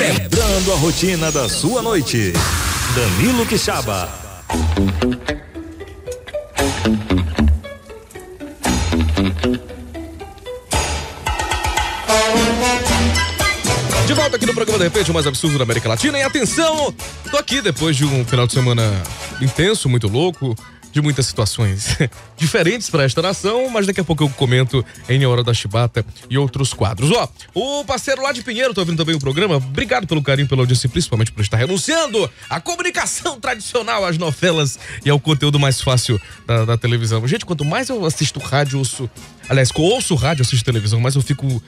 Quebrando a rotina da sua noite. Danilo Quixaba. De volta aqui no programa De Repente, o mais absurdo da América Latina. E atenção, tô aqui depois de um final de semana intenso, muito louco, de muitas situações diferentes para esta nação, mas daqui a pouco eu comento em Hora da Chibata e outros quadros. Ó, o parceiro lá de Pinheiro, tô ouvindo também o programa, obrigado pelo carinho, pela audiência, principalmente por estar renunciando à comunicação tradicional, às novelas e ao conteúdo mais fácil da televisão. Gente, quanto mais eu assisto rádio, ouço rádio, assisto televisão, mais eu fico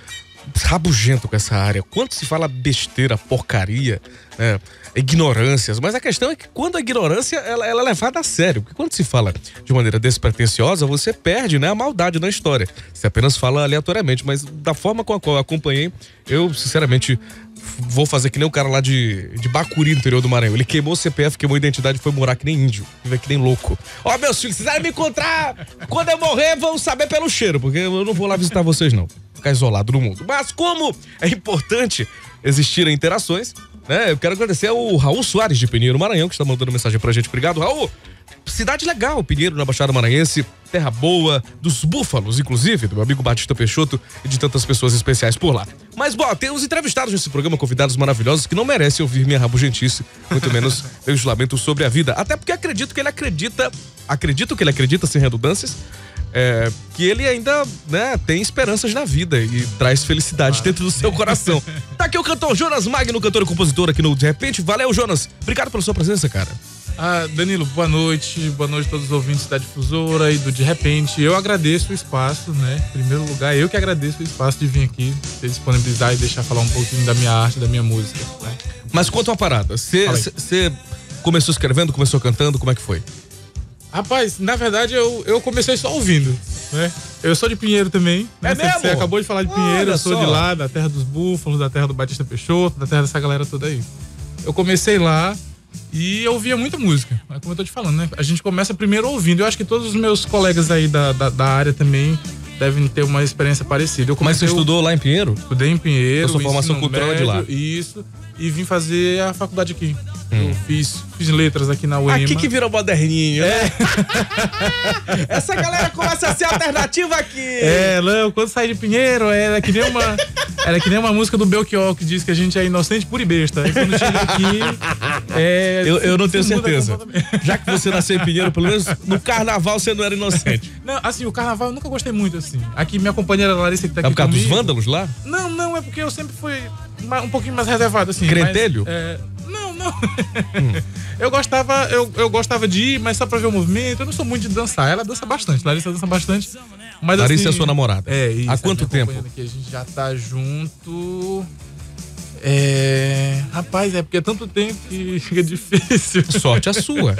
rabugento com essa área. Quanto se fala besteira, porcaria, né? Ignorâncias, mas a questão é que quando a ignorância ela é levada a sério, porque quando se fala de maneira despretensiosa, você perde, né, a maldade na história. Você apenas fala aleatoriamente, mas da forma com a qual eu acompanhei, eu sinceramente vou fazer que nem o cara lá de Bacuri, no interior do Maranhão. Ele queimou o CPF, queimou a identidade, foi morar que nem índio, viver que nem louco. Ó, meus filhos, vocês vão me encontrar quando eu morrer, vão saber pelo cheiro, porque eu não vou lá visitar vocês não, ficar isolado no mundo. Mas como é importante existir interações, né? Eu quero agradecer ao Raul Soares de Pinheiro, Maranhão, que está mandando mensagem pra gente. Obrigado, Raul. Cidade legal, Pinheiro, na Baixada Maranhense, terra boa, dos búfalos, inclusive, do meu amigo Batista Peixoto e de tantas pessoas especiais por lá. Mas, bom, tem uns entrevistados nesse programa, convidados maravilhosos, que não merecem ouvir minha rabugentice, muito menos meu julgamento sobre a vida. Até porque acredito que ele acredita, sem redundâncias, que ele ainda, né, tem esperanças na vida e traz felicidade dentro do seu coração. Tá aqui o cantor Jonas Magno, cantor e compositor aqui no De Repente. Valeu, Jonas. Obrigado pela sua presença, cara. Danilo, boa noite. Boa noite a todos os ouvintes da Difusora e do De Repente. Eu agradeço o espaço, né? Em primeiro lugar, eu que agradeço o espaço de vir aqui, se disponibilizar e deixar falar um pouquinho da minha arte, da minha música, né? Mas conta uma parada. Você começou escrevendo, começou cantando, como é que foi? Rapaz, na verdade eu comecei só ouvindo, né? Eu sou de Pinheiro também, né? Você acabou de falar de Pinheiro, eu sou de lá, da terra dos búfalos, da terra do Batista Peixoto, da terra dessa galera toda aí. Eu comecei lá e eu ouvia muita música, como eu tô te falando, né? A gente começa primeiro ouvindo. Eu acho que todos os meus colegas aí da área também devem ter uma experiência parecida. Mas você estudou lá em Pinheiro? Estudei em Pinheiro. Sua formação cultural é de lá. Isso. E vim fazer a faculdade aqui. Eu fiz letras aqui na UEMA. Aqui que virou moderninho, né? Essa galera começa a ser alternativa aqui. Não, quando saí de Pinheiro, era que nem uma música do Belchior que diz que a gente é inocente, pura e besta. E quando chega aqui... eu não tenho certeza. Já que você nasceu em Pinheiro, pelo menos no carnaval você não era inocente. Não, assim, o carnaval eu nunca gostei muito, assim. Aqui, minha companheira Larissa que tá aqui comigo... É por causa dos vândalos lá? Não, é porque eu sempre fui um pouquinho mais reservado, assim. Crentelho? Mas, não. Eu gostava de ir, mas só pra ver o movimento. Eu não sou muito de dançar. Ela dança bastante, Larissa dança bastante. Mas, Larissa, assim, é sua namorada. Isso. Há quanto tempo? Aqui, a gente já tá junto. Rapaz, é porque é tanto tempo que fica difícil. Sorte a sua.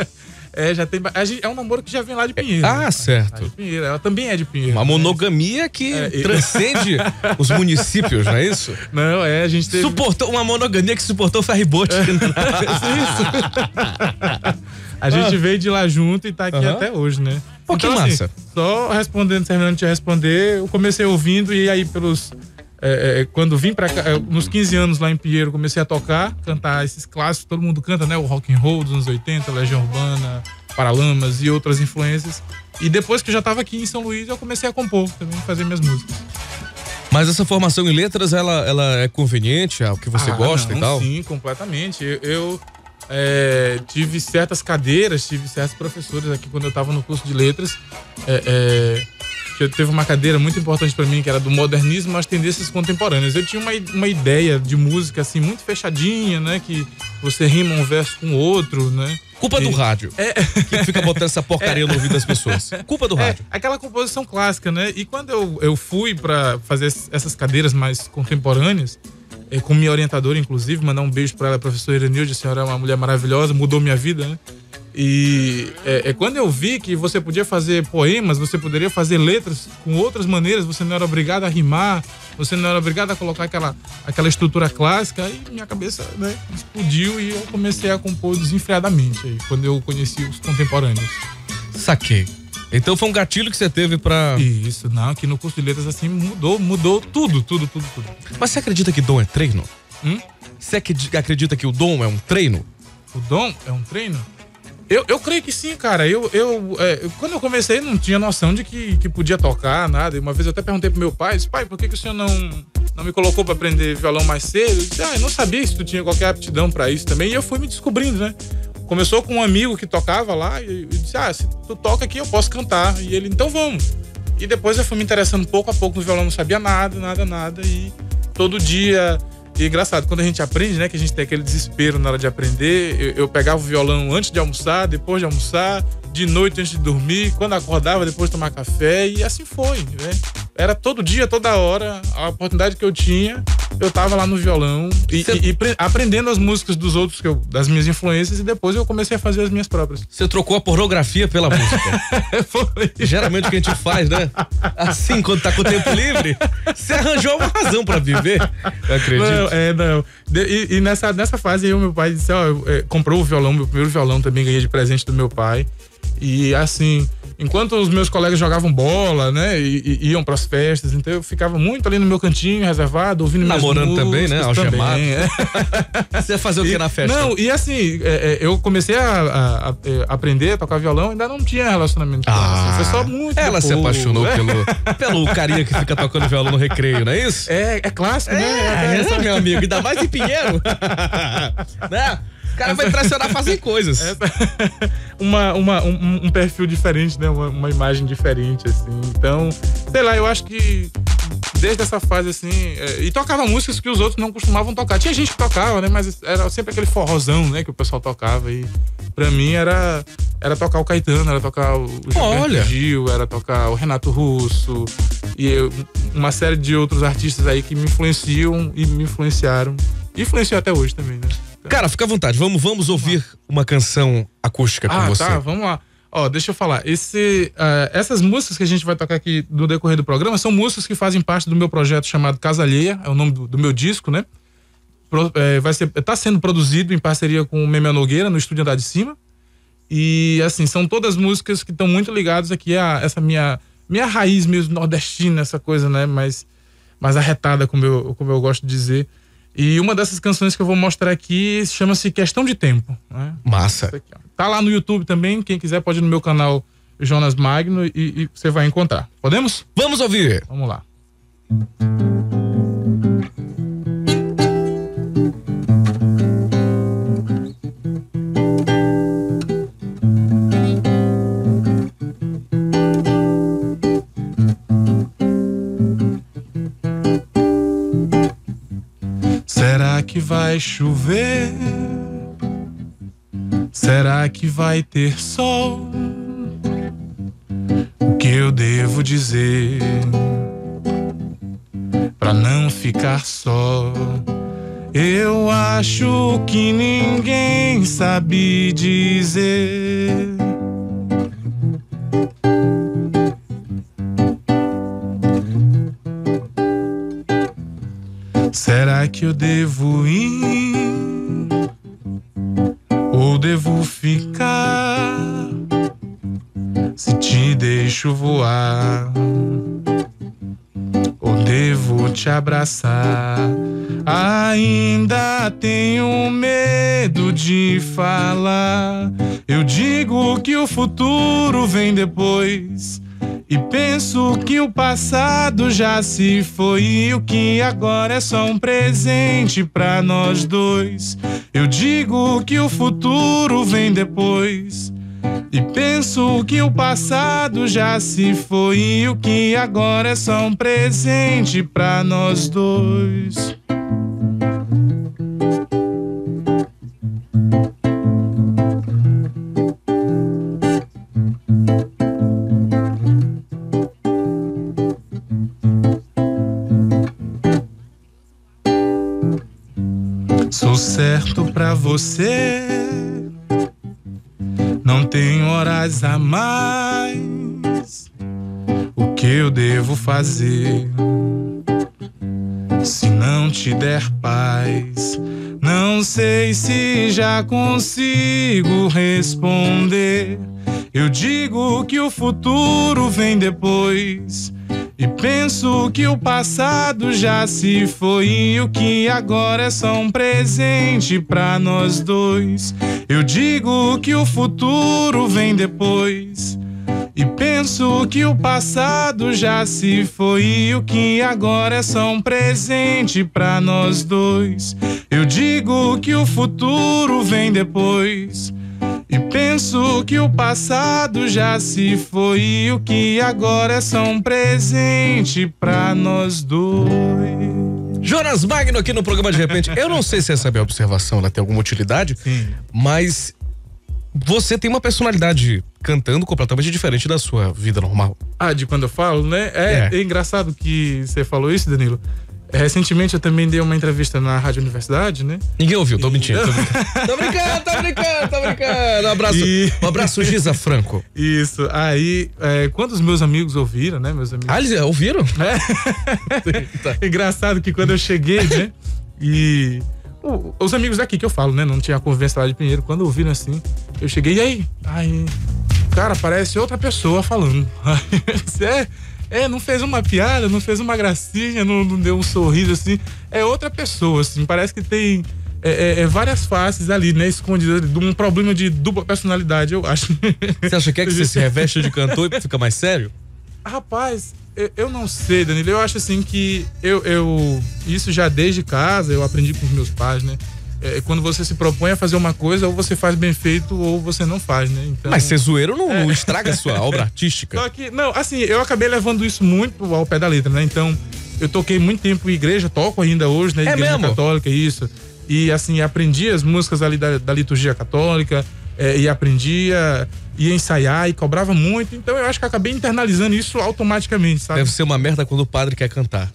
Já tem. É um namoro que já vem lá de Pinheiro. Certo. De Pinheiro. Ela também é de Pinheiro. Uma monogamia que transcende os municípios, não é isso? Não, a gente teve... Suportou uma monogamia que suportou o Ferribote. Isso. A gente veio de lá junto e tá aqui até hoje, né? Pô, então, que massa. Assim, só terminando de responder, eu comecei ouvindo e aí quando vim pra cá, nos 15 anos lá em Pinheiro, comecei a tocar, cantar esses clássicos, todo mundo canta, né? O rock and roll dos anos 80, Legião Urbana, Paralamas e outras influências. E depois que eu já tava aqui em São Luís, eu comecei a compor também, fazer minhas músicas. Mas essa formação em letras, ela é conveniente ao que você gosta, não, e tal? Sim, completamente. Eu tive certas cadeiras, tive certos professores aqui quando eu tava no curso de letras. Teve uma cadeira muito importante pra mim, que era do modernismo às tendências contemporâneas. Eu tinha uma ideia de música, assim, muito fechadinha, né? Que você rima um verso com o outro, né? Culpa do rádio. Que fica botando essa porcaria no ouvido das pessoas. Culpa do rádio. Aquela composição clássica, né? E quando eu fui pra fazer essas cadeiras mais contemporâneas, com minha orientadora, inclusive, mandar um beijo pra ela, professora Nilde, a senhora é uma mulher maravilhosa, mudou minha vida, né? E quando eu vi que você podia fazer poemas, você poderia fazer letras com outras maneiras, você não era obrigado a rimar, você não era obrigado a colocar aquela estrutura clássica, aí minha cabeça, né, explodiu e eu comecei a compor desenfreadamente aí, quando eu conheci os contemporâneos. Saquei. Então foi um gatilho que você teve pra... Isso, que no curso de letras assim mudou tudo. Mas você acredita que dom é treino? Você acredita que o dom é um treino? O dom é um treino? Eu creio que sim, cara. Quando eu comecei, não tinha noção de que podia tocar, nada. Uma vez eu até perguntei pro meu pai, pai, por que o senhor não me colocou pra aprender violão mais cedo? Ele disse, eu não sabia se tu tinha qualquer aptidão pra isso também. E eu fui me descobrindo, né? Começou com um amigo que tocava lá e disse, se tu toca aqui, eu posso cantar. E ele, então vamos. E depois eu fui me interessando pouco a pouco no violão, não sabia nada. E todo dia... E engraçado, quando a gente aprende, né, que a gente tem aquele desespero na hora de aprender, eu pegava o violão antes de almoçar, depois de almoçar, de noite antes de dormir, quando acordava, depois de tomar café, e assim foi, né? Era todo dia, toda hora, a oportunidade que eu tinha, eu tava lá no violão e aprendendo as músicas dos outros, das minhas influências, e depois eu comecei a fazer as minhas próprias. Você trocou a pornografia pela música. Foi. Geralmente o que a gente faz, né? Assim, quando tá com o tempo livre, você arranjou uma razão pra viver, eu acredito. Não. E nessa fase aí, o meu pai disse, comprou o violão, meu primeiro violão também ganhei de presente do meu pai. E assim, enquanto os meus colegas jogavam bola, né, e iam pras festas, então eu ficava muito ali no meu cantinho, reservado, ouvindo minhas músicas. Namorando também, né, algemado. Você ia fazer o que na festa? Não, e assim, eu comecei a aprender a tocar violão, ainda não tinha relacionamento com ela, assim, foi só muito. Ela depois se apaixonou pelo carinha que fica tocando violão no recreio, não é isso? É clássico, né? Essa, meu amigo, ainda mais em Pinheiro. Né? O cara vai impressionar fazer coisas. Um perfil diferente, né? Uma imagem diferente, assim. Então, sei lá, eu acho que desde essa fase, assim... E tocava músicas que os outros não costumavam tocar. Tinha gente que tocava, né? Mas era sempre aquele forrozão, né? Que o pessoal tocava. E pra mim era tocar o Caetano, era tocar o Gilberto Gil, era tocar o Renato Russo. E uma série de outros artistas aí que me influenciam e me influenciaram. E influenciam até hoje também, né? Cara, fica à vontade, vamos ouvir uma canção acústica com você. Tá, vamos lá. Ó, deixa eu falar, essas músicas que a gente vai tocar aqui no decorrer do programa são músicas que fazem parte do meu projeto chamado Casa Alheia, é o nome do meu disco, né? Tá sendo produzido em parceria com o Memê Nogueira, no Estúdio Andar de Cima. E, assim, são todas músicas que estão muito ligadas aqui a essa minha raiz mesmo nordestina, essa coisa, né? Mais arretada, como eu gosto de dizer. E uma dessas canções que eu vou mostrar aqui chama-se Questão de Tempo, né? Massa. Aqui, tá lá no YouTube também, quem quiser pode ir no meu canal Jonas Magno e você vai encontrar. Podemos? Vamos ouvir! Vamos lá. Será que vai chover? Será que vai ter sol? O que eu devo dizer pra não ficar só? Eu acho que ninguém sabe dizer. Será que eu devo ir ou devo ficar? Se te deixo voar ou devo te abraçar? Ainda tenho medo de falar. Eu digo que o futuro vem depois e penso que o passado já se foi e o que agora é só um presente pra nós dois. Eu digo que o futuro vem depois e penso que o passado já se foi e o que agora é só um presente pra nós dois. Certo pra você, não tem horas a mais. O que eu devo fazer se não te der paz? Não sei se já consigo responder. Eu digo que o futuro vem depois E penso que o passado já se foi e o que agora é só um presente pra nós dois. Eu digo que o futuro vem depois. E penso que o passado já se foi e o que agora é só um presente pra nós dois. Eu digo que o futuro vem depois. E penso que o passado já se foi e o que agora é só um presente pra nós dois. Jonas Magno aqui no programa De Repente. Eu não sei se essa minha observação ela tem alguma utilidade, sim, mas você tem uma personalidade cantando completamente diferente da sua vida normal. Ah, de quando eu falo, né? É engraçado que você falou isso, Danilo. Recentemente eu também dei uma entrevista na Rádio Universidade, né? Ninguém ouviu, tô mentindo. Tô brincando. Um abraço, Giza Franco. Isso, aí, quando os meus amigos ouviram, né? Meus amigos... Ah, eles ouviram? É. Engraçado que quando eu cheguei, né? E... os amigos daqui que eu falo, né? Não tinha convivência lá de Pinheiro. Quando ouviram assim, eu cheguei, e aí? Aí, cara, parece outra pessoa falando. Aí, não fez uma piada, não fez uma gracinha, não deu um sorriso, assim. É outra pessoa, assim. Parece que tem várias faces ali, né? Escondidas de um problema de dupla personalidade, eu acho. Você acha que é que você se reveste de cantor e fica mais sério? Rapaz... Eu não sei, Danilo, eu acho assim que isso já desde casa eu aprendi com os meus pais, né? Quando você se propõe a fazer uma coisa, ou você faz bem feito ou você não faz, né? Então, mas ser zoeiro não estraga a sua obra artística. Só que, não, assim, eu acabei levando isso muito ao pé da letra, né? Então, eu toquei muito tempo em igreja, toco ainda hoje, né? Igreja católica, isso. E assim, aprendi as músicas ali da liturgia católica, e aprendia... ia ensaiar e cobrava muito, então eu acho que eu acabei internalizando isso automaticamente, sabe? Deve ser uma merda quando o padre quer cantar.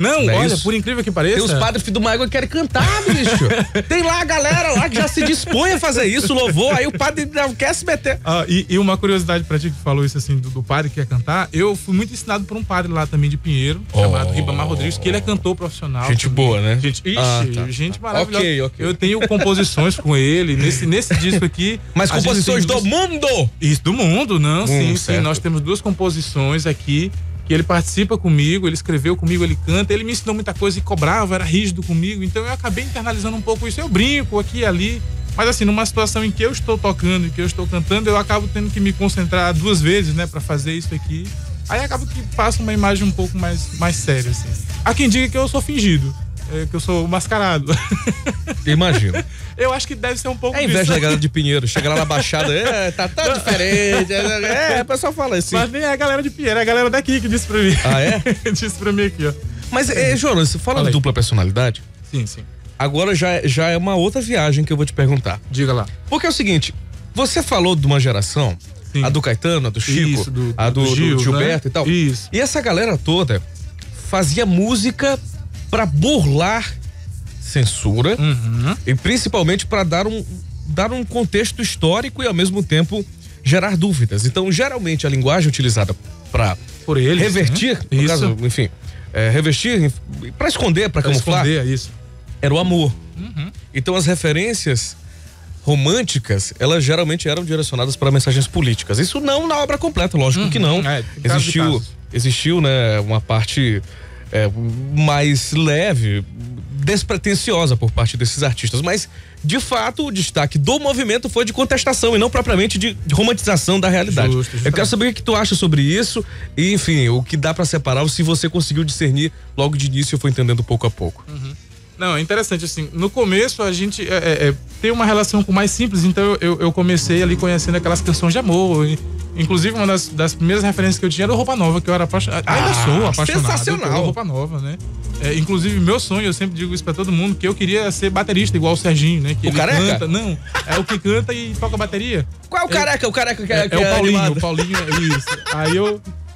Não, olha, isso? Por incrível que pareça... Tem os padres filho do Mago que querem cantar, bicho. Tem lá a galera lá que já se dispõe a fazer isso, louvor, aí o padre não quer se meter. Ah, e uma curiosidade pra ti que falou isso assim, do padre que quer cantar, eu fui muito ensinado por um padre lá também de Pinheiro, chamado Ribamar Rodrigues, que ele é cantor profissional. Gente também. Boa, né? Gente maravilhosa. Okay. Eu tenho composições com ele, nesse disco aqui... Mas composições do mundo! Isso, do mundo, não, sim, nós temos duas composições aqui, que ele participa comigo, ele escreveu comigo, ele canta, ele me ensinou muita coisa e cobrava, era rígido comigo, então eu acabei internalizando um pouco isso, eu brinco aqui e ali, mas assim, numa situação em que eu estou tocando, em que eu estou cantando, eu acabo tendo que me concentrar duas vezes, né, pra fazer isso aqui, aí acaba que passa uma imagem um pouco mais séria, assim. Há quem diga que eu sou fingido, que eu sou mascarado. Imagino. Eu acho que deve ser um pouco disso. É inveja da galera de Pinheiro. Chega lá na Baixada, tá tão diferente. O pessoal fala assim. Mas nem é a galera de Pinheiro, é a galera daqui que disse pra mim. Ah, é? Disse pra mim aqui, ó. Mas, Jonas, você fala de dupla personalidade? Sim. Agora já é uma outra viagem que eu vou te perguntar. Diga lá. Porque é o seguinte, você falou de uma geração, sim, a do Caetano, a do Chico, isso, do Gil, do Gilberto, né? E tal. Isso. E essa galera toda fazia música... pra burlar censura, e principalmente para dar um contexto histórico e ao mesmo tempo gerar dúvidas. Então, geralmente a linguagem utilizada para revertir, né? No caso, enfim, revestir para esconder, para camuflar, isso, era o amor. Então, as referências românticas, elas geralmente eram direcionadas para mensagens políticas. Isso não na obra completa, lógico que não. Existiu, né, uma parte mais leve, despretensiosa por parte desses artistas, mas de fato o destaque do movimento foi de contestação e não propriamente de romantização da realidade. Eu quero saber o que tu acha sobre isso e, enfim, o que dá pra separar ou se você conseguiu discernir logo de início, eu fui entendendo pouco a pouco. Não, é interessante assim, no começo a gente tem uma relação com mais simples, então eu comecei ali conhecendo aquelas canções de amor, inclusive uma das primeiras referências que eu tinha era Roupa Nova, que eu era apaixonado, ainda sou apaixonado, sensacional, pela Roupa Nova, né? Inclusive meu sonho, eu sempre digo isso pra todo mundo, que eu queria ser baterista igual o Serginho, né? Que o ele careca? Canta, não, é o que canta e toca bateria. Qual é o careca? O careca que é o Paulinho, isso. Aí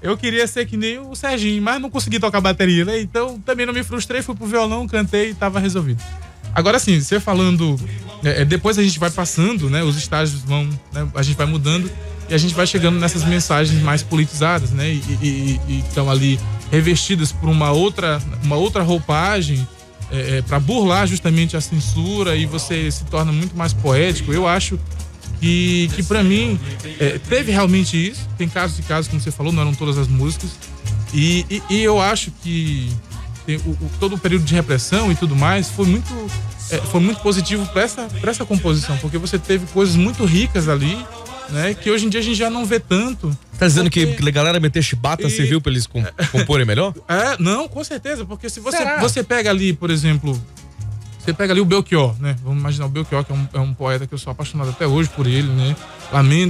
eu queria ser que nem o Serginho, mas não consegui tocar bateria, né? Então também não me frustrei, fui pro violão, cantei e tava resolvido. Agora sim, você falando, depois a gente vai passando, né? Os estágios vão, né? A gente vai mudando e a gente vai chegando nessas mensagens mais politizadas, né? E estão ali revestidas por uma outra roupagem para burlar justamente a censura e você se torna muito mais poético. Eu acho que pra mim, teve realmente isso. Tem casos e casos, como você falou, não eram todas as músicas. E eu acho que todo o período de repressão e tudo mais foi muito positivo para essa composição, porque você teve coisas muito ricas ali, né, que hoje em dia a gente já não vê tanto. Tá dizendo que a galera meter chibata serviu pra eles comporem melhor? É, não, com certeza, porque se você pega ali, por exemplo, você pega ali o Belchior, né? Vamos imaginar o Belchior, que é um poeta que eu sou apaixonado até hoje por ele, né?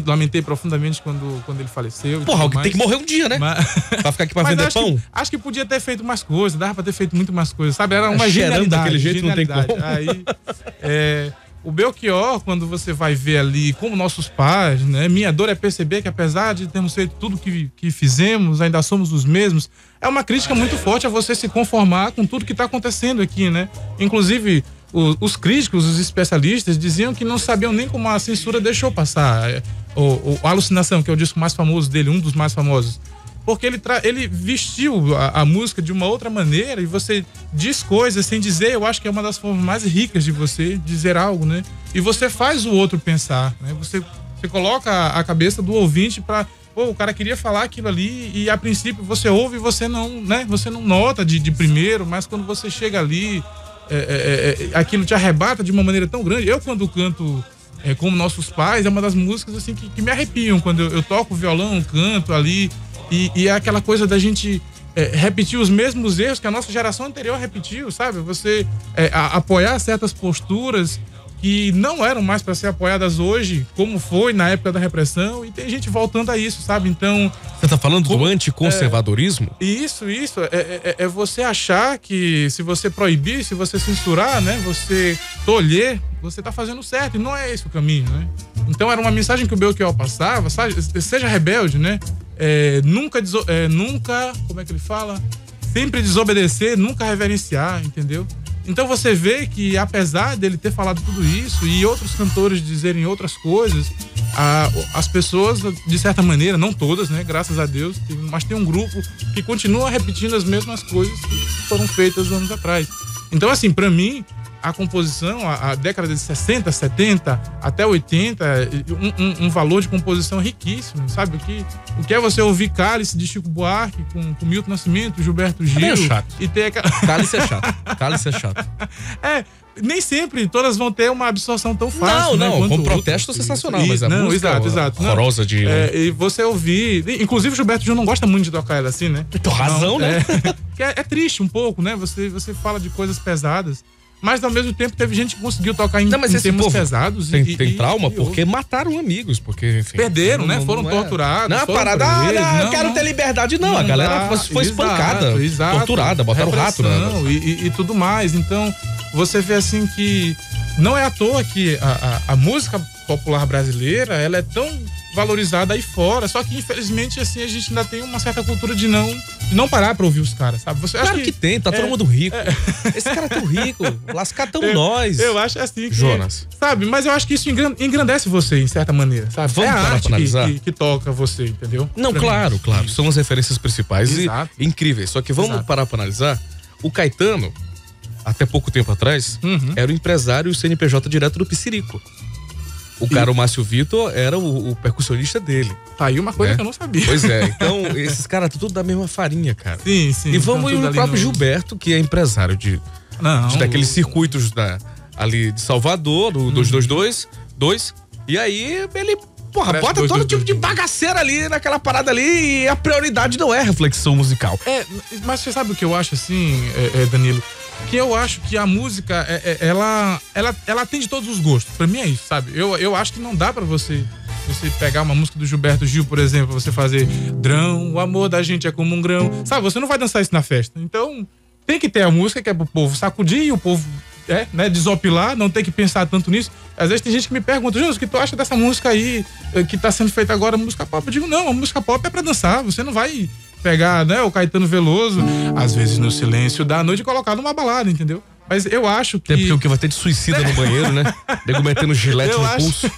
Lamentei profundamente quando ele faleceu. Porra, o que tem que morrer um dia, né? Mas... pra ficar aqui pra vender pão. Acho que podia ter feito mais coisas, dava pra ter feito muito mais coisas, sabe? Era uma genialidade. Daquele jeito não tem como. Aí, o Belchior, quando você vai ver ali como nossos pais, né? Minha dor é perceber que apesar de termos feito tudo que fizemos, ainda somos os mesmos. É uma crítica muito forte a você se conformar com tudo que está acontecendo aqui, né? Inclusive, os críticos, os especialistas diziam que não sabiam nem como a censura deixou passar o Alucinação, que é o disco mais famoso dele, um dos mais famosos. Porque ele vestiu a música de uma outra maneira e você diz coisas sem dizer. Eu acho que é uma das formas mais ricas de você dizer algo, né? E você faz o outro pensar, né? Você coloca a cabeça do ouvinte para... Pô, o cara queria falar aquilo ali e a princípio você ouve e você não, né? Você não nota de primeiro, mas quando você chega ali, aquilo te arrebata de uma maneira tão grande. Eu, quando canto... como Nossos Pais, é uma das músicas assim que me arrepiam, quando eu toco violão, canto ali, e é aquela coisa da gente repetir os mesmos erros que a nossa geração anterior repetiu, sabe? Você apoiar certas posturas que não eram mais para ser apoiadas hoje, como foi na época da repressão, e tem gente voltando a isso, sabe? Então... Você tá falando do anticonservadorismo? Isso. É você achar que se você proibir, se você censurar, né? Você tolher, você tá fazendo certo, e não é esse o caminho, né? Então era uma mensagem que o Belchior passava, sabe? Seja rebelde, né? Nunca... Como é que ele fala? Sempre desobedecer, nunca reverenciar, entendeu? Então você vê que, apesar dele ter falado tudo isso e outros cantores dizerem outras coisas, as pessoas, de certa maneira, não todas, né, graças a Deus, mas tem um grupo que continua repetindo as mesmas coisas que foram feitas anos atrás. Então, assim, para mim, a composição, a década de 60, 70 até 80, um valor de composição riquíssimo, sabe? O que é você ouvir Cálice de Chico Buarque com Milton Nascimento, Gilberto Gil... É chato. E ter aquela... Cálice é chato. Nem sempre todas vão ter uma absorção tão fácil. Não, né, com protesto sensacional, mas a música exato, horrorosa de... e você ouvir... Inclusive o Gilberto Gil não gosta muito de tocar ela assim, né? Então, razão, né? É triste um pouco, né? Você fala de coisas pesadas. Mas, ao mesmo tempo, teve gente que conseguiu tocar em temas pesados. Tem trauma porque mataram amigos, porque... Enfim, perderam, né? Foram torturados. Não, foram parada, quero ter liberdade. Não, a galera foi espancada, torturada, botaram rato, né? E tudo mais. Então, você vê assim que não é à toa que a música popular brasileira, ela é tão valorizada aí fora, só que infelizmente assim a gente ainda tem uma certa cultura de não parar pra ouvir os caras, sabe? Você claro acha que tem, tá todo mundo rico. Esse cara é tão rico, lascar tão nós. Eu acho assim que, Jonas, sabe? Mas eu acho que isso engrandece você, em certa maneira, sabe? Vamos parar pra analisar. Que toca você, entendeu? Não, pra claro, mim. Claro. São as referências principais. Exato. E incríveis. Só que vamos parar pra analisar. O Caetano, até pouco tempo atrás, era o empresário e o CNPJ direto do Pissirico. O cara, o Márcio Vitor, era o percussionista dele. Tá aí uma coisa, né, que eu não sabia. Pois é, então esses caras tudo da mesma farinha, cara. Sim. E vamos ir no próprio Gilberto, que é empresário de daqueles circuitos ali de Salvador, do 2222. E aí ele, bota todo tipo de bagaceira ali naquela parada ali, e a prioridade não é reflexão musical. Mas você sabe o que eu acho assim, Danilo? Que eu acho que a música, ela atende todos os gostos. Pra mim é isso, sabe? Eu acho que não dá pra você pegar uma música do Gilberto Gil, por exemplo, você fazer drão, o amor da gente é como um grão. Sabe, você não vai dançar isso na festa. Então, tem que ter a música que é pro povo sacudir e o povo, né, desopilar, não tem que pensar tanto nisso. Às vezes tem gente que me pergunta, Jonas, o que tu acha dessa música aí que tá sendo feita agora, música pop? Eu digo, não, a música pop é pra dançar, você não vai... pegar, né, o Caetano Veloso, às vezes no silêncio da noite, e colocar numa balada, entendeu? Mas eu acho que... Até porque o que vai ter de suicida no banheiro, né? Nego metendo gilete no pulso.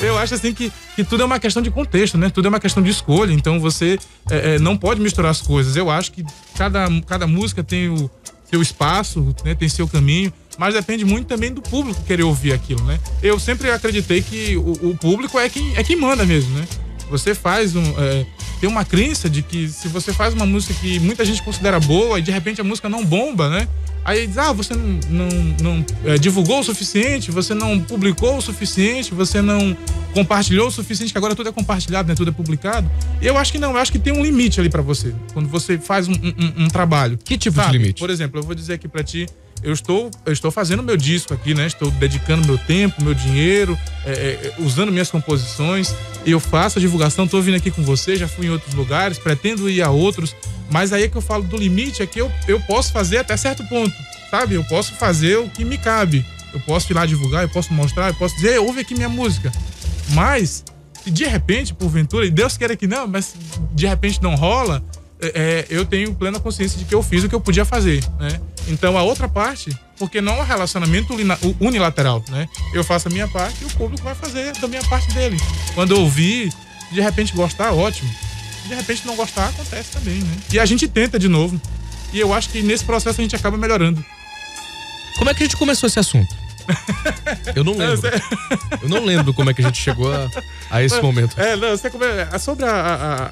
Eu acho assim que tudo é uma questão de contexto, né? Tudo é uma questão de escolha, então você não pode misturar as coisas. Eu acho que cada música tem o seu espaço, né? Tem seu caminho, mas depende muito também do público querer ouvir aquilo, né? Eu sempre acreditei que o público é quem manda mesmo, né? Você faz um... tem uma crença de que se você faz uma música que muita gente considera boa e de repente a música não bomba, né? Aí diz, ah, você não divulgou o suficiente, você não publicou o suficiente, você não compartilhou o suficiente, que agora tudo é compartilhado, né? Tudo é publicado. E eu acho que não, eu acho que tem um limite ali pra você, quando você faz um trabalho. Que tipo, sabe, de limite? Por exemplo, eu vou dizer aqui pra ti, eu estou fazendo meu disco aqui, né? Estou dedicando meu tempo, meu dinheiro, usando minhas composições. Eu faço a divulgação, estou vindo aqui com você, já fui em outros lugares, pretendo ir a outros. Mas aí é que eu falo do limite, é que eu posso fazer até certo ponto, sabe? Eu posso fazer o que me cabe. Eu posso ir lá divulgar, eu posso mostrar, eu posso dizer, ouve aqui minha música. Mas, se de repente, porventura, e Deus queira que não, mas de repente não rola... eu tenho plena consciência de que eu fiz o que eu podia fazer, né? Então, a outra parte, porque não é um relacionamento unilateral, né? Eu faço a minha parte e o público vai fazer da minha parte dele. Quando eu ouvir, de repente gostar, ótimo. De repente não gostar, acontece também, né? E a gente tenta de novo. E eu acho que nesse processo a gente acaba melhorando. Como é que a gente começou esse assunto? Eu não lembro. Eu não lembro como é que a gente chegou a esse momento. Sobre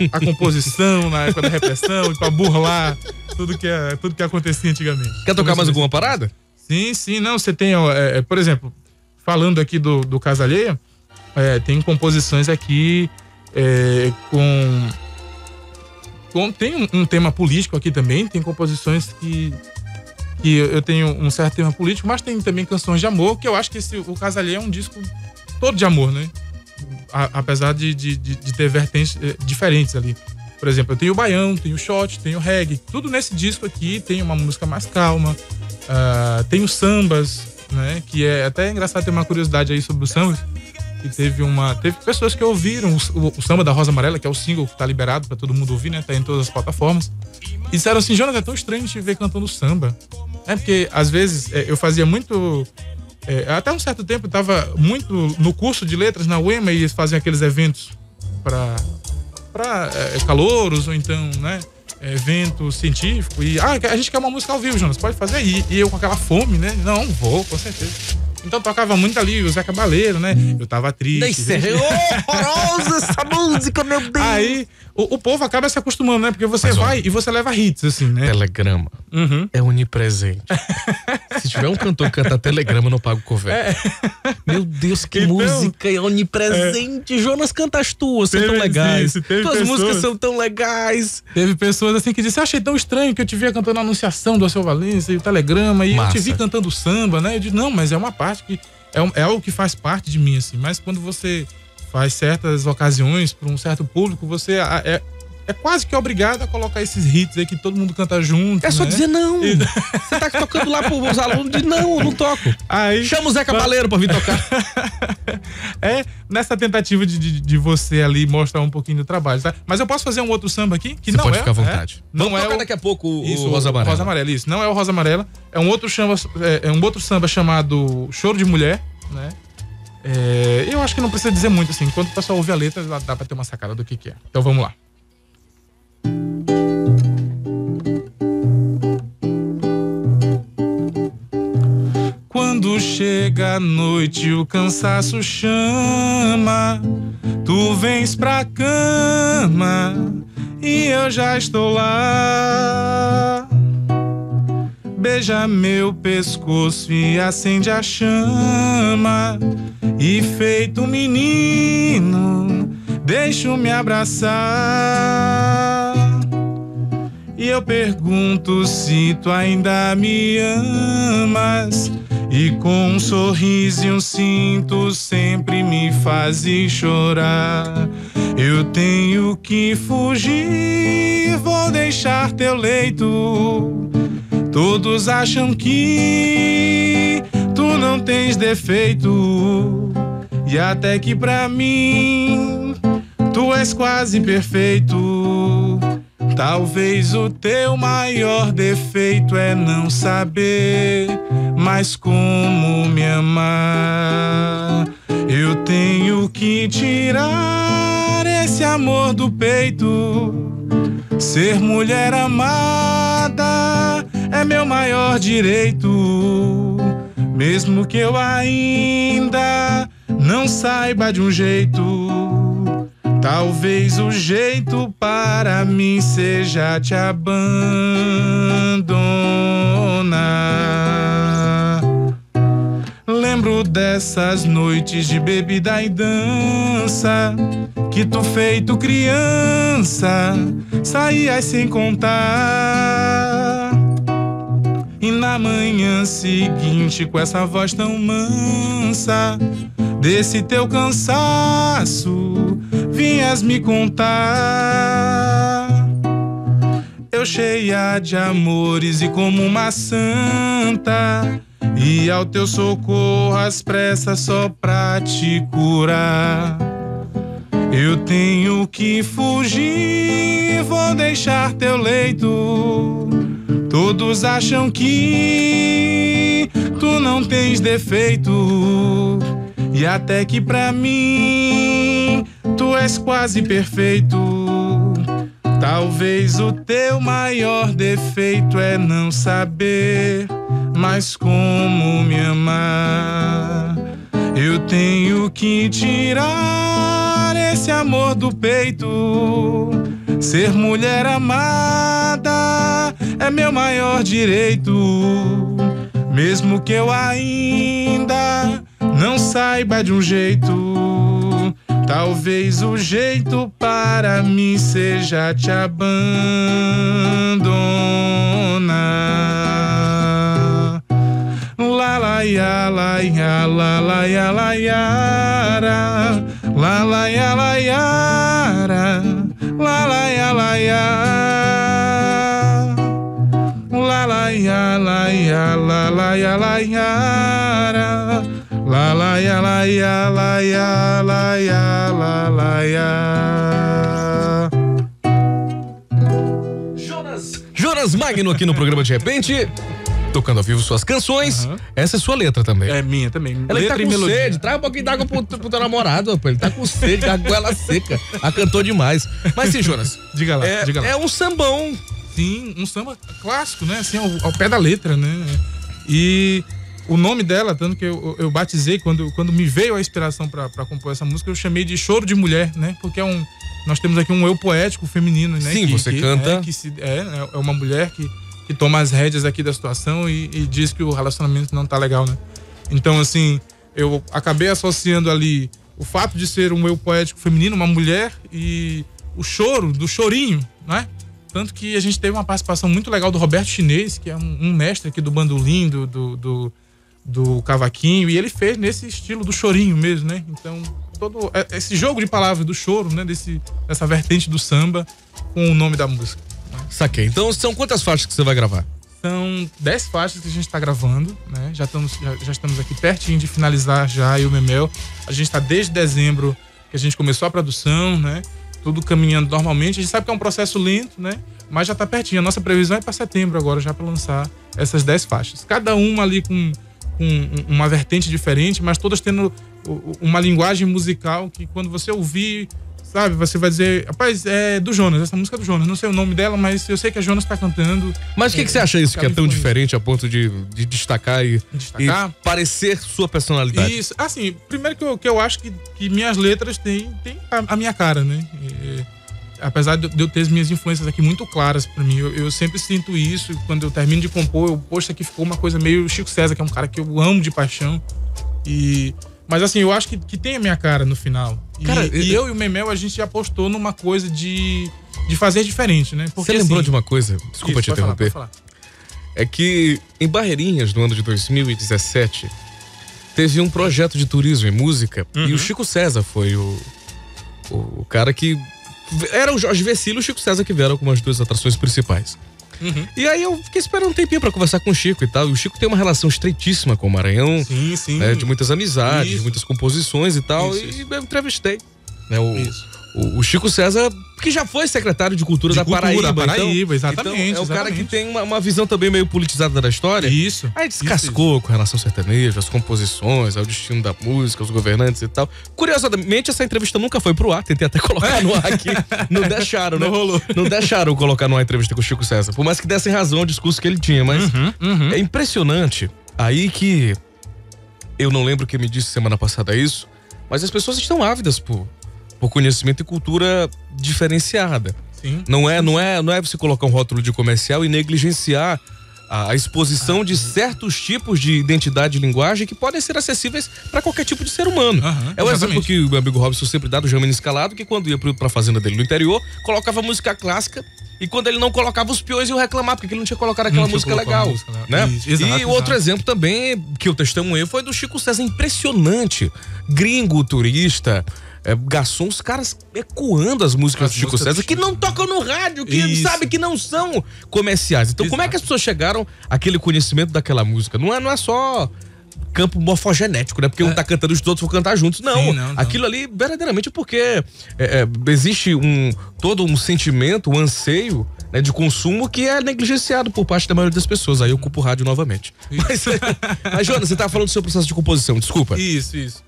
a composição na época da repressão e pra burlar tudo que acontecia antigamente. Quer tocar mais alguma parada? Sim. Não, você tem, por exemplo, falando aqui do Casa Alheia, tem composições aqui tem um tema político aqui também, tem composições que eu tenho um certo tema político, mas tem também canções de amor, que eu acho que o Casa Alheia é um disco todo de amor, né? Apesar de ter vertentes diferentes ali. Por exemplo, eu tenho o baião, tenho o shot, tenho o reggae, tudo nesse disco aqui. Tem uma música mais calma, tem os sambas, né? Que é até engraçado, ter uma curiosidade aí sobre o samba, que teve pessoas que ouviram o Samba da Rosa Amarela, que é o single que tá liberado pra todo mundo ouvir, né? Tá em todas as plataformas. E disseram assim, Jonas, é tão estranho te ver cantando samba. É porque, às vezes, eu fazia muito... até um certo tempo, eu tava muito no curso de letras na UEMA e eles faziam aqueles eventos pra calouros, ou então, né? Evento científico. E, a gente quer uma música ao vivo, Jonas, pode fazer aí. E eu com aquela fome, né? Não, vou, com certeza. Então tocava muito ali o Zeca Baleiro, né? Eu tava triste. Horrorosa essa música, meu Deus! Aí o povo acaba se acostumando, né? Porque você e você leva hits, assim, né? Telegrama é onipresente. Se tiver um cantor que canta Telegrama, eu não pago cover. Meu Deus, que então, música onipresente! Jonas, canta as tuas, são tão legais. Músicas são tão legais. Teve pessoas assim que disseram, achei tão estranho que eu te via cantando a Anunciação do Alceu Valença e o Telegrama, e eu te vi cantando samba, né? Eu disse, não, mas é uma parte que é algo que faz parte de mim, assim. Mas quando você faz certas ocasiões para um certo público, você é quase que obrigado a colocar esses hits aí que todo mundo canta junto. É só dizer não. Você tá tocando lá pros alunos de não, eu não toco. Aí, chama o Zeca Baleiro pra vir tocar. Nessa tentativa de você ali mostrar um pouquinho do trabalho, tá? Mas eu posso fazer um outro samba aqui? Que você não pode ficar à vontade. Vamos tocar daqui a pouco o Rosa Amarela. Rosa Amarela, isso. Não é o Rosa Amarela. É um outro samba, chamado Choro de Mulher, né? Eu acho que não precisa dizer muito, assim. Enquanto o pessoal ouve a letra, dá pra ter uma sacada do que é. Então vamos lá. Quando chega a noite, o cansaço chama. Tu vens pra cama e eu já estou lá. Beija meu pescoço e acende a chama. E feito menino, deixo-me abraçar. E eu pergunto se tu ainda me amas. E com um sorriso e um cinto sempre me fazes chorar. Eu tenho que fugir, vou deixar teu leito. Todos acham que tu não tens defeito. E até que pra mim tu és quase perfeito. Talvez o teu maior defeito é não saber mais como me amar. Eu tenho que tirar esse amor do peito. Ser mulher amada é meu maior direito. Mesmo que eu ainda não saiba de um jeito, Talvez o jeito para mim seja te abandonar. Lembro dessas noites de bebida e dança, que tu feito criança saías sem contar. E na manhã seguinte, com essa voz tão mansa, desse teu cansaço vinhas me contar. Eu cheia de amores e como uma santa, e ao teu socorro às pressas só pra te curar. Eu tenho que fugir, vou deixar teu leito. Todos acham que tu não tens defeito, e até que pra mim tu és quase perfeito. Talvez o teu maior defeito é não saber mais como me amar. Eu tenho que tirar esse amor do peito. Ser mulher amada é meu maior direito. Mesmo que eu ainda não saiba de um jeito, talvez o jeito para mim seja te abandonar. Lalaiá, laiá, lalaiá, laiara, lalaiá, laiara, lalaiá, laiá, lalaiá, laiá, lalaiá, laiara. La la ya la ya la ya la ya la la ya. Jonas Magno aqui no programa De Repente, tocando ao vivo suas canções. Uhum. Essa é sua letra também. É minha também. Ela letra tá com sede, traz um pouquinho d'água pro teu namorado, rapaz. Ele tá com sede, tá com ela seca. A cantou demais. Mas sim, Jonas. Diga lá, diga lá. É um sambão. Sim, um samba clássico, né? Assim, ao pé da letra, né? E o nome dela, tanto que eu batizei, quando me veio a inspiração pra compor essa música, eu chamei de Choro de Mulher, né? Porque nós temos aqui um eu poético feminino, né? Sim, você canta. É uma mulher que toma as rédeas aqui da situação e diz que o relacionamento não tá legal, né? Então, assim, eu acabei associando ali o fato de ser um eu poético feminino, uma mulher, e o choro, do chorinho, né? Tanto que a gente teve uma participação muito legal do Roberto Chinês, que é um mestre aqui do bandolim, do cavaquinho, e ele fez nesse estilo do chorinho mesmo, né? Então, todo esse jogo de palavras do choro, né? Dessa vertente do samba com o nome da música. Né? Saquei. Então, são quantas faixas que você vai gravar? São 10 faixas que a gente tá gravando, né? Já estamos aqui pertinho de finalizar já, eu e o Memel. A gente tá desde dezembro que a gente começou a produção, né? Tudo caminhando normalmente. A gente sabe que é um processo lento, né? Mas já tá pertinho. A nossa previsão é para setembro agora, já para lançar essas 10 faixas. Cada uma ali com uma vertente diferente, mas todas tendo uma linguagem musical que quando você ouvir, sabe, você vai dizer, rapaz, é do Jonas, essa música é do Jonas, não sei o nome dela, mas eu sei que a Jonas tá cantando. Mas o que você acha isso que é tão diferente a ponto de destacar e parecer sua personalidade? Isso, assim, primeiro que eu acho que minhas letras têm a minha cara, né? Apesar de eu ter as minhas influências aqui muito claras pra mim, eu sempre sinto isso. Quando eu termino de compor, poxa, aqui ficou uma coisa meio Chico César, que é um cara que eu amo de paixão. Mas assim, eu acho que tem a minha cara no final. Cara, eu e o Memel, a gente apostou numa coisa de fazer diferente, né? Porque, você lembrou de uma coisa? Desculpa te interromper. É que em Barreirinhas, no ano de 2017, teve um projeto de turismo e música. Uhum. E o Chico César foi o cara que... Era o Jorge Vecílio e o Chico César que vieram como as duas atrações principais. Uhum. E aí eu fiquei esperando um tempinho pra conversar com o Chico e tal. E o Chico tem uma relação estreitíssima com o Maranhão. Sim, sim. Né, de muitas amizades, isso, muitas composições e tal. Isso. E eu entrevistei, né, o Chico César, que já foi secretário de Cultura da Paraíba, exatamente. Então é o cara que tem uma visão também meio politizada da história. Isso. Aí descascou com relação ao sertanejo, as composições, ao destino da música, os governantes e tal. Curiosamente, essa entrevista nunca foi pro ar. Tentei até colocar no ar aqui. Não deixaram, né? Não rolou. Não deixaram colocar no ar a entrevista com o Chico César. Por mais que dessem razão ao discurso que ele tinha, mas é impressionante. Aí que... Eu não lembro quem me disse semana passada isso, mas as pessoas estão ávidas, pô. por conhecimento e cultura diferenciada. Sim. Não é você colocar um rótulo de comercial e negligenciar a exposição de certos tipos de identidade e linguagem que podem ser acessíveis para qualquer tipo de ser humano. É o exemplo que o meu amigo Robson sempre dá do Germano Escalado, que quando ia para a fazenda dele no interior, colocava música clássica, e quando ele não colocava, os peões iam reclamar, porque ele não tinha colocado aquela música legal. Né? E outro exemplo também, que eu testemunhei, foi do Chico César. Impressionante. Gringo, turista... garçom, os caras ecoando as músicas do Chico César, que não tocam no rádio, que sabe que não são comerciais. Então, como é que as pessoas chegaram àquele conhecimento daquela música? Não é só campo morfogenético, né? Porque um tá cantando e todos vão cantar juntos. Não. Aquilo ali, verdadeiramente, porque existe todo um sentimento, um anseio, né, de consumo, que é negligenciado por parte da maioria das pessoas. Aí eu culpo o rádio novamente. Mas Jonas, você tava falando do seu processo de composição, desculpa. Isso.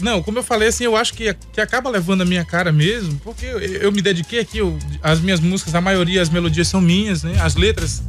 Não, como eu falei, assim, eu acho que acaba levando a minha cara mesmo, porque eu me dediquei aqui, as minhas músicas, a maioria, as melodias são minhas, né? As letras,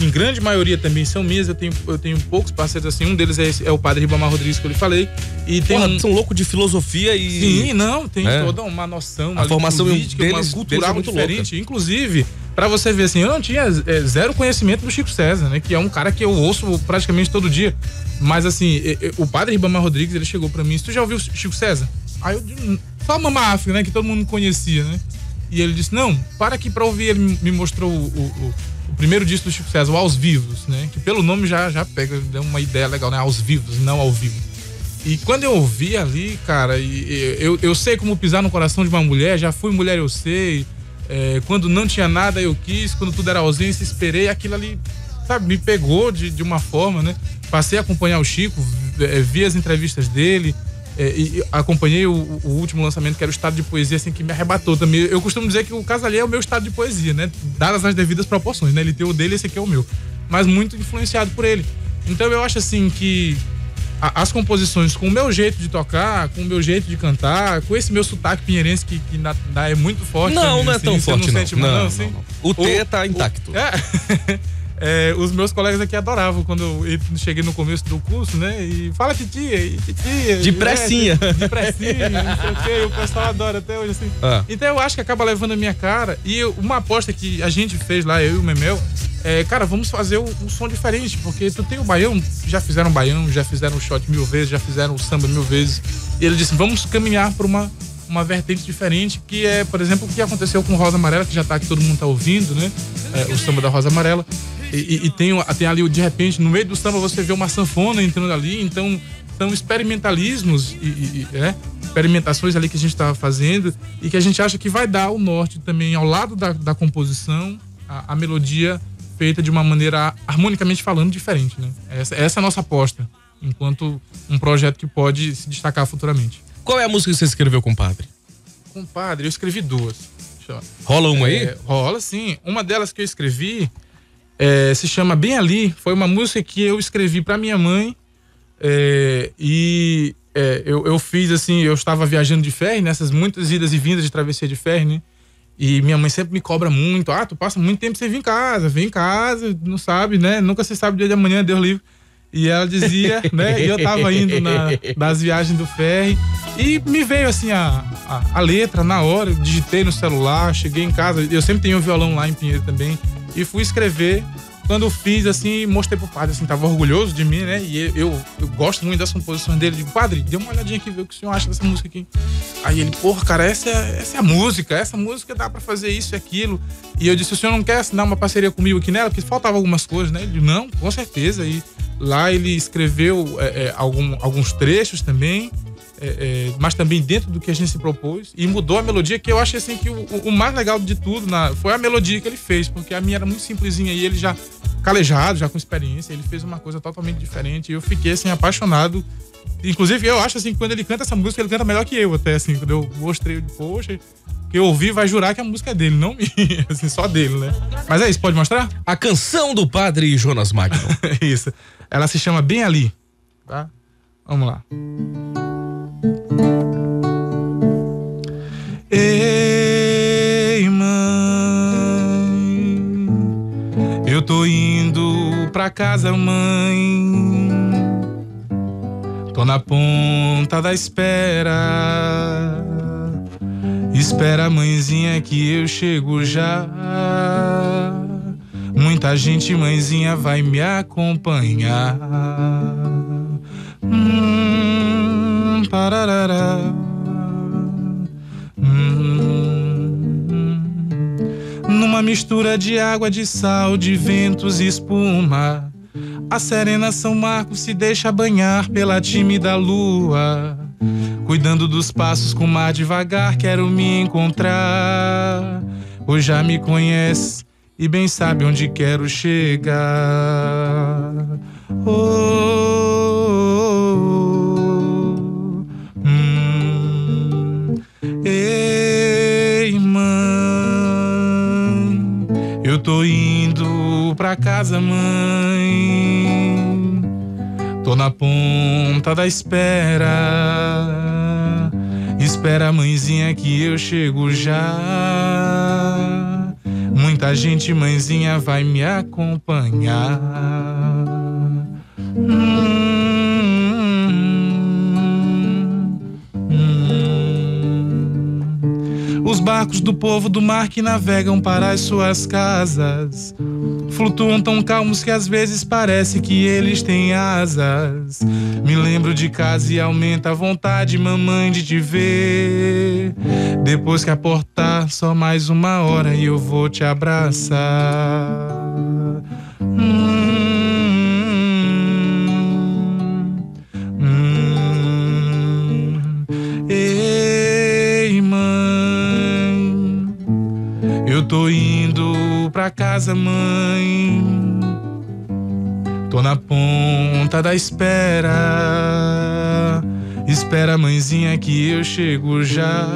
em grande maioria, também são minhas. Eu tenho poucos parceiros, assim, um deles é o Padre Ribamar Rodrigues, que eu lhe falei. E tem são loucos de filosofia e... Sim, não, tem toda uma noção, uma formação política, deles, uma cultural muito diferente. Louca. Inclusive, pra você ver, assim, eu não tinha zero conhecimento do Chico César, né? Que é um cara que eu ouço praticamente todo dia. Mas assim, o Padre Ribamar Rodrigues, ele chegou pra mim, tu já ouviu Chico César? Aí eu disse, só Mamá África, né, que todo mundo conhecia, né? E ele disse, não, para aqui pra ouvir. Ele me mostrou o primeiro disco do Chico César, o Aos Vivos, né? Que pelo nome já pega, dá uma ideia legal, né? Aos Vivos, não ao vivo. E quando eu ouvi ali, cara, eu sei como pisar no coração de uma mulher, já fui mulher, eu sei, quando não tinha nada eu quis, quando tudo era ausência, esperei, aquilo ali, sabe, me pegou de uma forma, né? Passei a acompanhar o Chico, vi as entrevistas dele, e acompanhei o último lançamento, que era o Estado de Poesia, assim, que me arrebatou também. Eu costumo dizer que o Casa Alheia é o meu Estado de Poesia, né? Dadas as devidas proporções, né? Ele tem o dele, esse aqui é o meu. Mas muito influenciado por ele. Então eu acho, assim, que as composições, com o meu jeito de tocar, com o meu jeito de cantar, com esse meu sotaque pinheirense que é muito forte. Não é tão forte, não. O T tá intacto. Os meus colegas aqui adoravam quando eu cheguei no começo do curso, né? E fala titia. De pressinha. De pressinha, não sei o quê. O pessoal adora até hoje, assim. Então eu acho que acaba levando a minha cara. E uma aposta que a gente fez lá, eu e o Memel, cara, vamos fazer um som diferente. Porque tu tem o baião, já fizeram baião, já fizeram o shot 1000 vezes, já fizeram o samba 1000 vezes. E ele disse, vamos caminhar para uma vertente diferente, que é, por exemplo, o que aconteceu com Rosa Amarela, que já tá aqui, todo mundo tá ouvindo, né? O samba da Rosa Amarela. E tem ali o De Repente, no meio do samba você vê uma sanfona entrando ali, então são experimentalismos experimentações ali que a gente está fazendo e que a gente acha que vai dar o norte também ao lado da composição, a melodia feita de uma maneira harmonicamente falando diferente, né? Essa é a nossa aposta, enquanto um projeto que pode se destacar futuramente. Qual é a música que você escreveu, compadre? Compadre, eu escrevi duas. Rola uma aí? Rola, sim. Uma delas que eu escrevi se chama Bem Ali. Foi uma música que eu escrevi pra minha mãe, eu fiz assim, eu estava viajando de ferry, nessas muitas idas e vindas de Travessia de Ferri, né? E minha mãe sempre me cobra muito, tu passa muito tempo sem vir em casa, não sabe, né? Nunca se sabe o dia de amanhã, Deus livre. E ela dizia, né? E eu tava indo das viagens do ferry e me veio assim a letra na hora, eu digitei no celular, cheguei em casa, eu sempre tenho um violão lá em Pinheiro também. E fui escrever. Quando fiz, assim, mostrei pro padre, assim, tava orgulhoso de mim, né? E eu gosto muito das composições dele. Digo, padre, dê uma olhadinha aqui, vê o que o senhor acha dessa música aqui. Aí ele, porra, cara, essa é a música. Essa música dá pra fazer isso e aquilo. E eu disse, o senhor não quer assinar uma parceria comigo aqui nela? Porque faltava algumas coisas, né? Ele disse, não, com certeza. E lá ele escreveu alguns trechos também. Mas também dentro do que a gente se propôs, e mudou a melodia, que eu achei assim que o mais legal de tudo foi a melodia que ele fez, porque a minha era muito simplesinha e ele já calejado, já com experiência, ele fez uma coisa totalmente diferente e eu fiquei assim apaixonado. Inclusive eu acho assim que quando ele canta essa música, ele canta melhor que eu até, assim, quando eu mostrei, poxa, que eu ouvi, vai jurar que a música é dele, não minha, assim, só dele, né? Mas é isso, pode mostrar? A canção do Padre Jonas Magno. Isso, ela se chama Bem Ali, tá? Vamos lá. Ei, mãe, eu tô indo pra casa, mãe. Tô na ponta da espera, Espera, mãezinha, que eu chego já. Muita gente, mãezinha, vai me acompanhar. Pararará. Numa mistura de água, de sal, de ventos e espuma, a serena São Marcos se deixa banhar pela tímida lua. Cuidando dos passos com mar devagar, quero me encontrar, pois já me conhece e bem sabe onde quero chegar. Oh, oh, oh. Ei, mãe, eu tô indo pra casa, mãe. Tô na ponta da espera. Espera, mãezinha, que eu chego já. Muita gente, mãezinha, vai me acompanhar. Os barcos do povo do mar que navegam para as suas casas flutuam tão calmos que às vezes parece que eles têm asas. Me lembro de casa e aumenta a vontade, mamãe, de te ver. Depois que aportar, só mais uma hora e eu vou te abraçar. Ei, mãe, eu tô indo pra casa, mãe. Tô na ponta da espera. Espera, mãezinha, que eu chego já.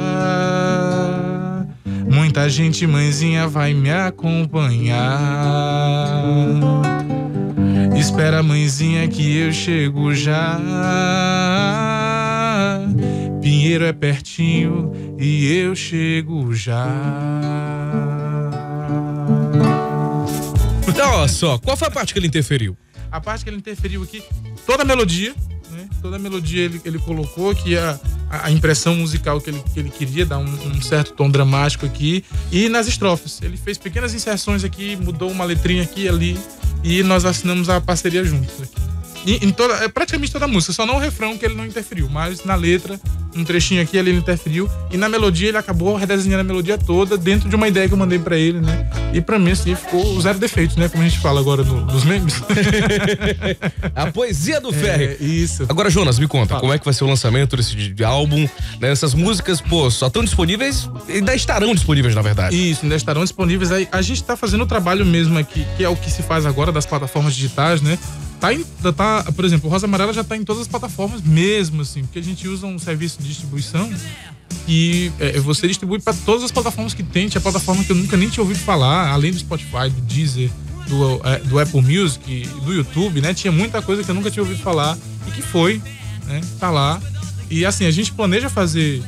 Muita gente, mãezinha, vai me acompanhar. Espera, mãezinha, que eu chego já. Pinheiro é pertinho e eu chego já. Então, olha só, qual foi a parte que ele interferiu? A parte que ele interferiu aqui, toda a melodia, né? Toda a melodia ele colocou, que a impressão musical que ele queria, dar um certo tom dramático aqui. E nas estrofes, ele fez pequenas inserções aqui, mudou uma letrinha aqui e ali, e nós assinamos a parceria juntos aqui. E, praticamente toda a música, só não o refrão que ele não interferiu, mas na letra, um trechinho aqui ele interferiu, e na melodia ele acabou redesenhando a melodia toda dentro de uma ideia que eu mandei pra ele, né? E pra mim, assim, ficou zero defeito, né? Como a gente fala agora nos memes. A poesia do Ferri. Isso. Agora, Jonas, me conta, como é que vai ser o lançamento desse álbum, né? Essas músicas, pô, só estão disponíveis, ainda estarão disponíveis, na verdade. Isso, ainda estarão disponíveis. Aí a gente tá fazendo o trabalho mesmo aqui, que é o que se faz agora das plataformas digitais, né? Tá, por exemplo, Rosa Amarela já tá em todas as plataformas mesmo, assim, porque a gente usa um serviço de distribuição e você distribui para todas as plataformas que tem. Tinha plataforma que eu nunca nem tinha ouvido falar, além do Spotify, do Deezer, do Apple Music, do YouTube, né? Tinha muita coisa que eu nunca tinha ouvido falar e que foi, né? Tá lá. E assim, a gente planeja fazer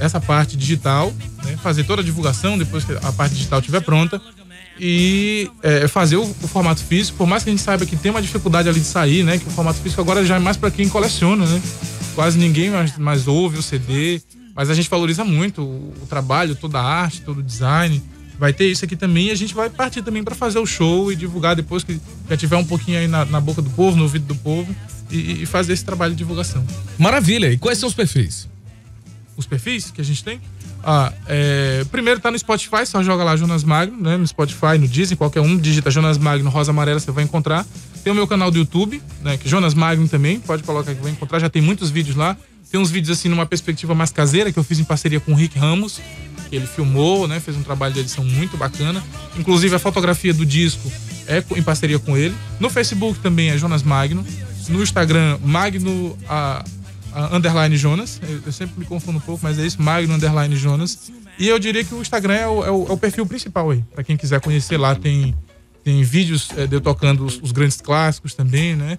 essa parte digital, né? Fazer toda a divulgação depois que a parte digital estiver pronta. E fazer o formato físico, por mais que a gente saiba que tem uma dificuldade ali de sair, né? Que o formato físico agora já é mais para quem coleciona, né? Quase ninguém mais ouve o CD, mas a gente valoriza muito o trabalho, toda a arte, todo o design. Vai ter isso aqui também, e a gente vai partir também para fazer o show e divulgar depois que já tiver um pouquinho aí na boca do povo, no ouvido do povo, e fazer esse trabalho de divulgação. Maravilha! E quais são os perfis? Os perfis que a gente tem? Primeiro tá no Spotify, só joga lá Jonas Magno, né? No Spotify, no Deezer, qualquer um, digita Jonas Magno, Rosa Amarela, você vai encontrar. Tem o meu canal do YouTube, né? Que Jonas Magno também, pode colocar que vai encontrar, já tem muitos vídeos lá. Tem uns vídeos assim, numa perspectiva mais caseira, que eu fiz em parceria com o Rick Ramos, que ele filmou, né? Fez um trabalho de edição muito bacana. Inclusive a fotografia do disco é em parceria com ele. No Facebook também é Jonas Magno. No Instagram, Magno... underline Jonas, eu sempre me confundo um pouco, mas é isso, Magno underline Jonas. E eu diria que o Instagram é o perfil principal aí, pra quem quiser conhecer lá. Tem vídeos de eu tocando os grandes clássicos também, né?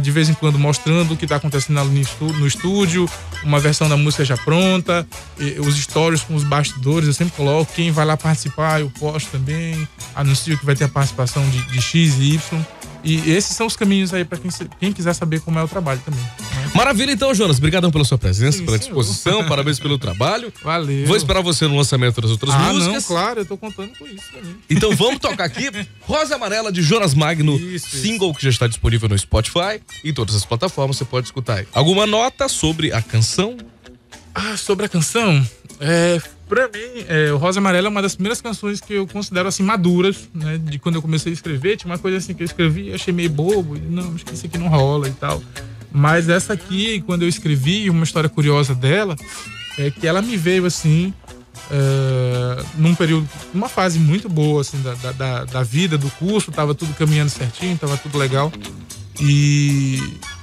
De vez em quando mostrando o que tá acontecendo no estúdio, uma versão da música já pronta, os stories com os bastidores, eu sempre coloco quem vai lá participar, eu posto também, anuncio que vai ter a participação de X e Y. E esses são os caminhos aí pra quem quiser saber como é o trabalho também, né? Maravilha, então, Jonas. Obrigadão pela sua presença, pela disposição. Parabéns pelo trabalho. Valeu. Vou esperar você no lançamento das outras músicas. Não, claro, eu tô contando com isso também. Então vamos tocar aqui Rosa Amarela, de Jonas Magno, single que já está disponível no Spotify e todas as plataformas, você pode escutar aí. Alguma nota sobre a canção? Ah, sobre a canção? Pra mim, o Rosa Amarela é uma das primeiras canções que eu considero, assim, maduras, né? De quando eu comecei a escrever, tinha uma coisa assim que eu escrevi e achei meio bobo. Não, acho que isso aqui não rola e tal. Mas essa aqui, quando eu escrevi, uma história curiosa dela é que ela me veio, assim, num período, numa fase muito boa, assim, da vida, do curso. Tava tudo caminhando certinho, tava tudo legal. E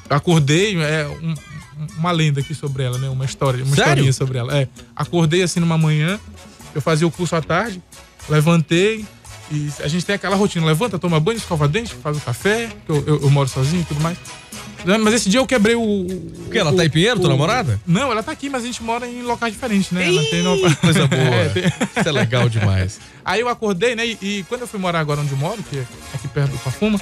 acordei, uma lenda aqui sobre ela, né? Uma história, uma historinha sobre ela. Acordei assim numa manhã, eu fazia o curso à tarde, levantei e a gente tem aquela rotina, levanta, toma banho, escova dente, faz o café, que eu moro sozinho e tudo mais. Mas esse dia eu quebrei o que ela tá em Pinheiro, tua namorada? Não, ela tá aqui, mas a gente mora em locais diferentes, né? Ela tem uma coisa boa. Isso é legal demais. Aí eu acordei, né? E quando eu fui morar agora onde eu moro, que é aqui perto do Pafuma,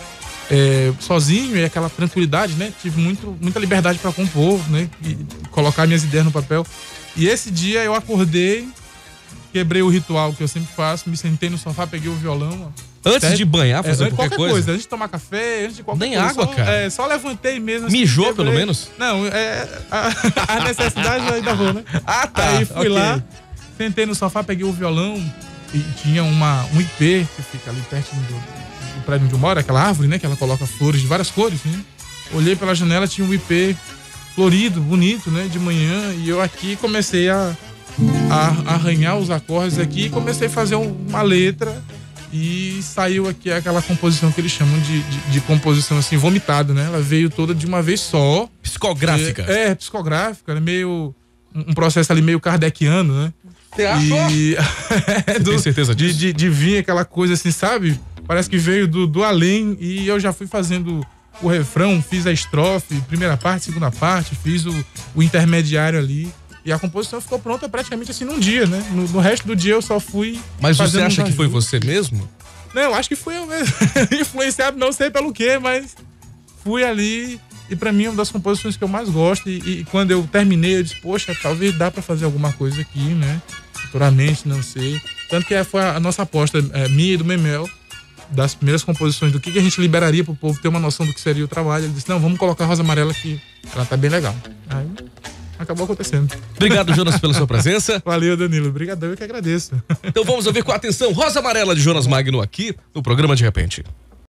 sozinho, e aquela tranquilidade, né? Tive muita liberdade para compor, né? E colocar minhas ideias no papel. E esse dia eu acordei, quebrei o ritual que eu sempre faço, me sentei no sofá, peguei o violão. Antes de banhar, fazer qualquer coisa. Antes de tomar café, antes de qualquer coisa. Nem água, cara. Só levantei mesmo. Assim, mijou, quebrei, pelo menos? Não, a necessidade ainda vou, né? Ah, tá. Aí fui lá, sentei no sofá, peguei o violão e tinha um IP que fica ali perto do prédio onde eu moro, aquela árvore, né? Que ela coloca flores de várias cores, né? Olhei pela janela, tinha um IP florido, bonito, né? De manhã, e eu aqui comecei a arranhar os acordes aqui e comecei a fazer uma letra. E saiu aqui aquela composição que eles chamam de composição assim, vomitada, né? Ela veio toda de uma vez só. Psicográfica. Psicográfica. Era meio um processo ali meio kardeciano, né? Você achou? Tem certeza disso? De vir aquela coisa assim, sabe? Parece que veio do além. E eu já fui fazendo o refrão, fiz a estrofe, primeira parte, segunda parte, fiz o intermediário ali. E a composição ficou pronta praticamente assim num dia, né? No resto do dia eu só fui... Mas você acha que foi você mesmo? Não, acho que fui eu mesmo. Influenciado, não sei pelo quê, mas fui ali. E pra mim é uma das composições que eu mais gosto. E quando eu terminei, eu disse, poxa, talvez dá pra fazer alguma coisa aqui, né? Futuramente, não sei. Tanto que foi a nossa aposta, minha e do Memel, das primeiras composições, do que a gente liberaria pro povo ter uma noção do que seria o trabalho. Ele disse, não, vamos colocar a Rosa Amarela aqui. Ela tá bem legal. Aí... acabou acontecendo. Obrigado, Jonas, pela sua presença. Valeu, Danilo. Obrigadão, eu que agradeço. Então vamos ouvir com atenção Rosa Amarela, de Jonas Magno, aqui no programa De Repente.